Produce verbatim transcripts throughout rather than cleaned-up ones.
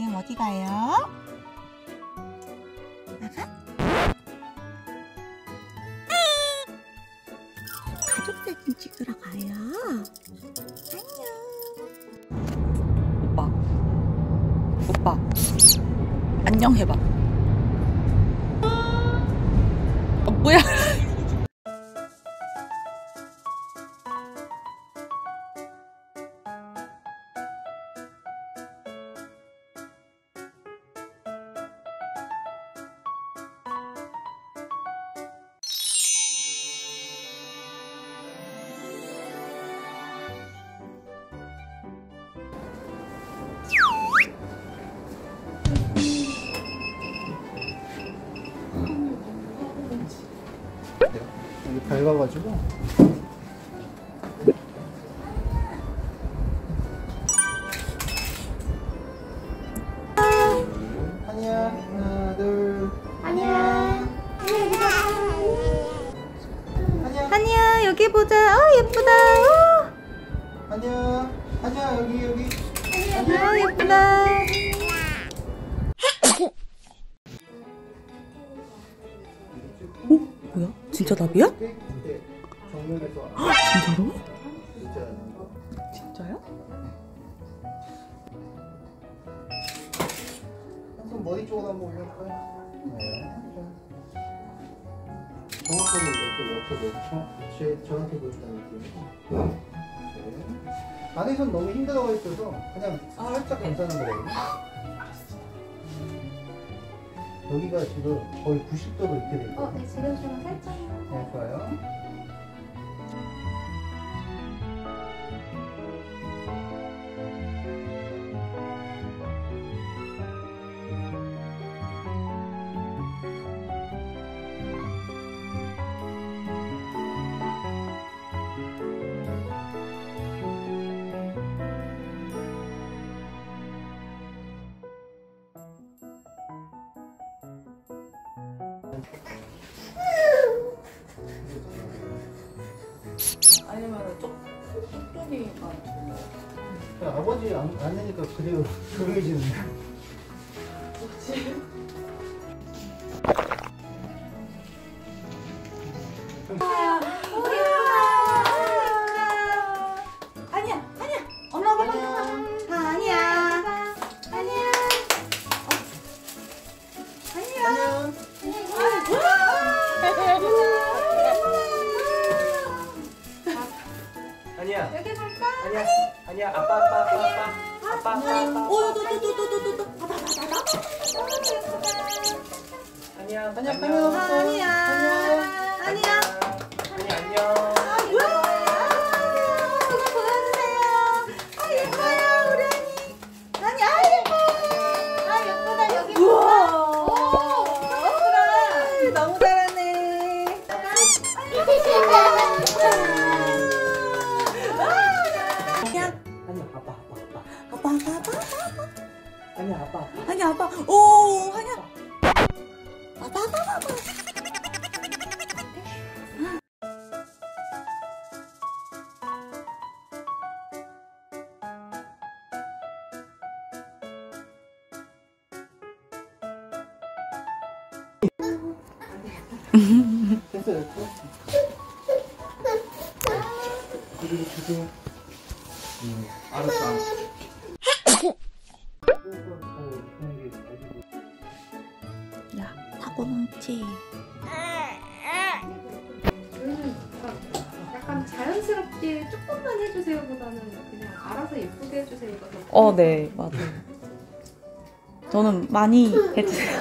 그럼 어디 가요? 아하. 가족 사진 찍으러 가요. 안녕. 오빠. 오빠. 안녕 해봐. 어, 뭐야? 밝아가지고 안녕. 하나 둘 안녕. 안녕. 안녕. 여기 보자. 어 예쁘다. 어. 안녕. 안녕. 여기 여기 안녕. 어, 예쁘다. 진짜 답이야? 아, 진짜로? 진짜요? 한손 머리 쪽으로 한번 올려볼까요? 네. 정확하게 이렇게 옆에 놓고 정확히 보인다는 느낌으로. 안에선 너무 힘들어가 있어서 그냥 살짝 감싸는 거예요. 여기가 지금 거의 구십 도로 이렇게 돼 있어요. 어, 네, 지금 좀 살짝. 네, 좋아요. 아니면 쪽쪽쪽이만 들려. 아버지 안 안으니까 그래요. 그러지는. 뭐지? 아야, 우와. 아니야, 아니야. 엄마 엄마 엄마. 아니야. 아니야. 안녕. 아니야. 여기 볼까? 아니야. 아니야. 아빠 아빠 아빠 아빠. 아빠 아빠. 오, 또또또또또또. 아빠 아빠. 아니야. 아니야. 안녕. 아니야. 아니야. 아니 안녕. 와! 그거 보여주세요. 아 예뻐요 우리 언니. 아니 아 예뻐. 아 예쁘다 여기. 너무 잘하네. 아니야. 아니야 아빠 아빠 아빠 아빠 아빠 아빠 아니야 아빠 아니야 아빠 오 아니야 아빠 아빠 아빠. 됐어 됐어. 그리고 주세요. 응, 알았어 알았어. 야 사고뭉치. 약간 자연스럽게 조금만 해주세요 보다는 그냥 알아서 예쁘게 해주세요. 어, 네 맞아. 저는 많이 해주세요.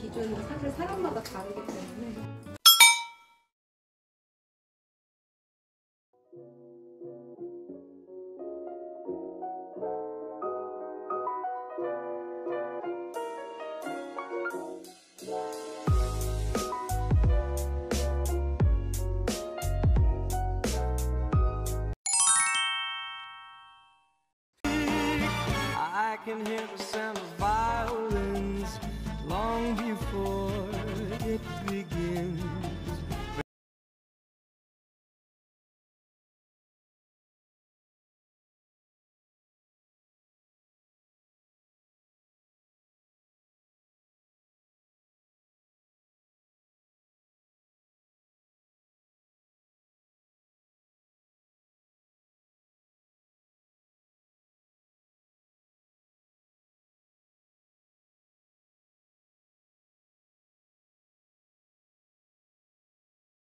기준은 사실 사람마다 다르기 때문에 I can hear the sound of